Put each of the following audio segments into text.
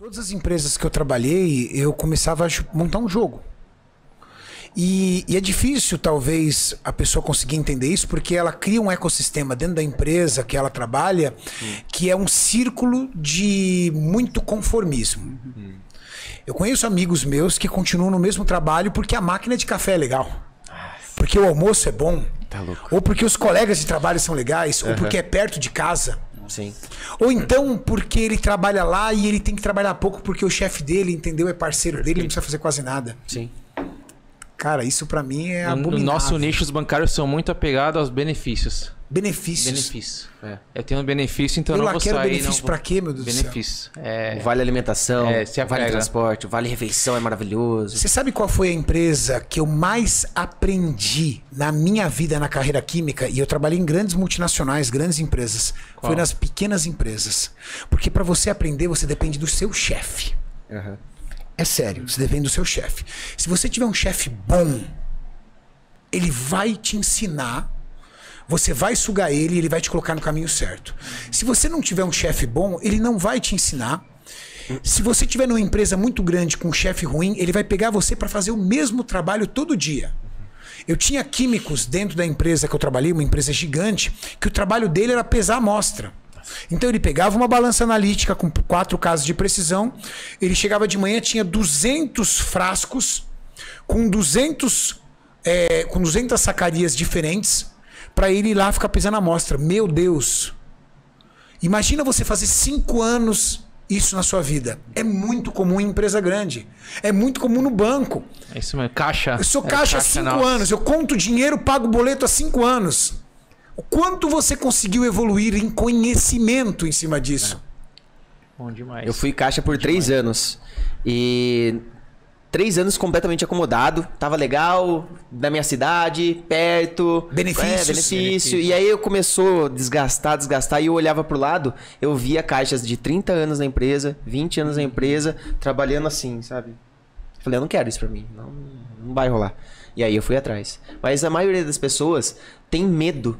Todas as empresas que eu trabalhei, eu começava a montar um jogo. E é difícil, talvez, a pessoa conseguir entender isso, porque ela cria um ecossistema dentro da empresa que ela trabalha, que é um círculo de muito conformismo. Eu conheço amigos meus que continuam no mesmo trabalho porque a máquina de café é legal. Porque o almoço é bom. Tá louco. Ou porque os colegas de trabalho são legais, ou porque é perto de casa. Sim. Ou então porque ele trabalha lá e ele tem que trabalhar pouco porque o chefe dele, entendeu, é parceiro dele, ele não precisa fazer quase nada. Sim. Cara, isso pra mim é abominável. No nosso nicho, os bancários são muito apegados aos benefícios. Benefício. É. Eu tenho um benefício, então eu não vou sair. Eu quero benefício pra quê, meu Deus do céu? Benefício. É... Vale alimentação, vale transporte, vale refeição, é maravilhoso. Você sabe qual foi a empresa que eu mais aprendi na minha vida na carreira química? E eu trabalhei em grandes multinacionais, grandes empresas. Qual? Foi nas pequenas empresas. Porque pra você aprender, você depende do seu chefe. É sério, você depende do seu chefe. Se você tiver um chefe bom, ele vai te ensinar... Você vai sugar ele e ele vai te colocar no caminho certo. Se você não tiver um chefe bom, ele não vai te ensinar. Se você tiver numa empresa muito grande com um chefe ruim, ele vai pegar você para fazer o mesmo trabalho todo dia. Eu tinha químicos dentro da empresa que eu trabalhei, uma empresa gigante, que o trabalho dele era pesar a amostra. Então ele pegava uma balança analítica com 4 casos de precisão, ele chegava de manhã, tinha 200 frascos com 200 sacarias diferentes, pra ele ir lá ficar pesando a amostra. Meu Deus! Imagina você fazer 5 anos isso na sua vida. É muito comum em empresa grande. É muito comum no banco. É isso mesmo. Caixa. Eu sou caixa há 5 anos. Eu conto dinheiro, pago boleto há 5 anos. O quanto você conseguiu evoluir em conhecimento em cima disso? É. Bom demais. Eu fui caixa por 3 anos. E... 3 anos completamente acomodado, tava legal, na minha cidade, perto. Benefícios. E aí eu começou a desgastar, e eu olhava pro lado, eu via caixas de 30 anos na empresa, 20 anos na empresa, trabalhando assim, sabe? Eu falei, eu não quero isso pra mim, não vai rolar. E aí eu fui atrás. Mas a maioria das pessoas tem medo.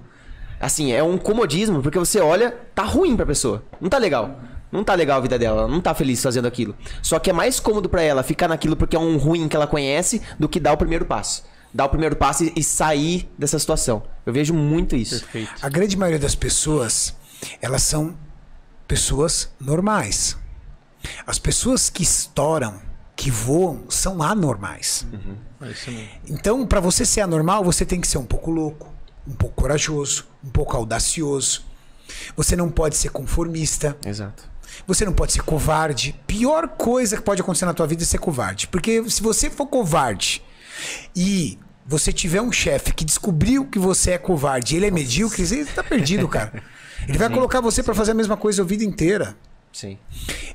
Assim, é um comodismo, porque você olha, tá ruim pra pessoa, não tá legal. Não tá legal a vida dela, não tá feliz fazendo aquilo. Só que é mais cômodo pra ela ficar naquilo porque é um ruim que ela conhece do que dar o primeiro passo. Dar o primeiro passo e sair dessa situação. Eu vejo muito isso. Perfeito. A grande maioria das pessoas, elas são pessoas normais. As pessoas que estouram, que voam, são anormais. É isso mesmo. Então, pra você ser anormal, você tem que ser um pouco louco, um pouco corajoso, um pouco audacioso. Você não pode ser conformista. Exato. Você não pode ser covarde. Pior coisa que pode acontecer na tua vida é ser covarde. Porque se você for covarde e você tiver um chefe que descobriu que você é covarde e ele é medíocre, você tá perdido, cara. Ele vai colocar você pra fazer a mesma coisa a vida inteira. Sim.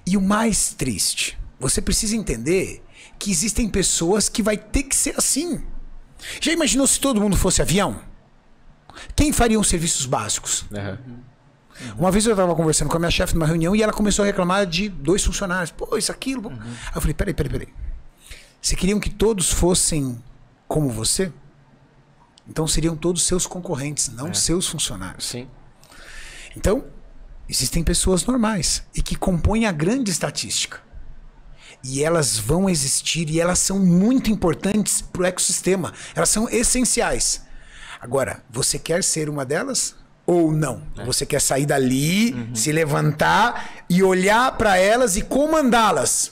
E o mais triste, você precisa entender que existem pessoas que vai ter que ser assim. Já imaginou se todo mundo fosse avião? Quem faria os serviços básicos? Uma vez eu estava conversando com a minha chefe numa reunião e ela começou a reclamar de 2 funcionários. Pô, isso, aquilo. Aí eu falei, peraí. Vocês queriam que todos fossem como você? Então seriam todos seus concorrentes, não seus funcionários. Sim. Então, existem pessoas normais e que compõem a grande estatística. E elas vão existir e elas são muito importantes para o ecossistema. Elas são essenciais. Agora, você quer ser uma delas? Ou não? Você quer sair dali, se levantar e olhar para elas e comandá-las.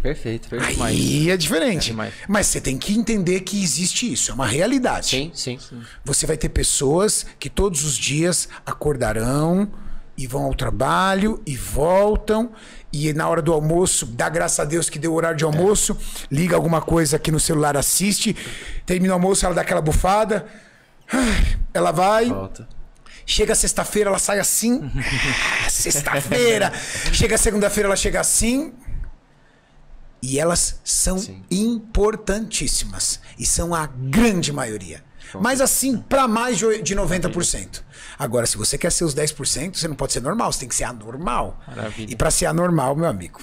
Perfeito, perfeito. Aí é diferente. Mas você tem que entender que existe isso, é uma realidade. Sim. Você vai ter pessoas que todos os dias acordarão e vão ao trabalho e voltam. E na hora do almoço, dá graças a Deus que deu o horário de almoço, liga alguma coisa aqui no celular, assiste, termina o almoço, ela dá aquela bufada... Ela vai, volta. Chega sexta-feira, ela sai assim. Sexta-feira. Chega segunda-feira, ela chega assim. E elas são importantíssimas. E são a grande maioria. Mas assim, para mais de 90%. Agora, se você quer ser os 10%, você não pode ser normal, você tem que ser anormal. Maravilha. E para ser anormal, meu amigo...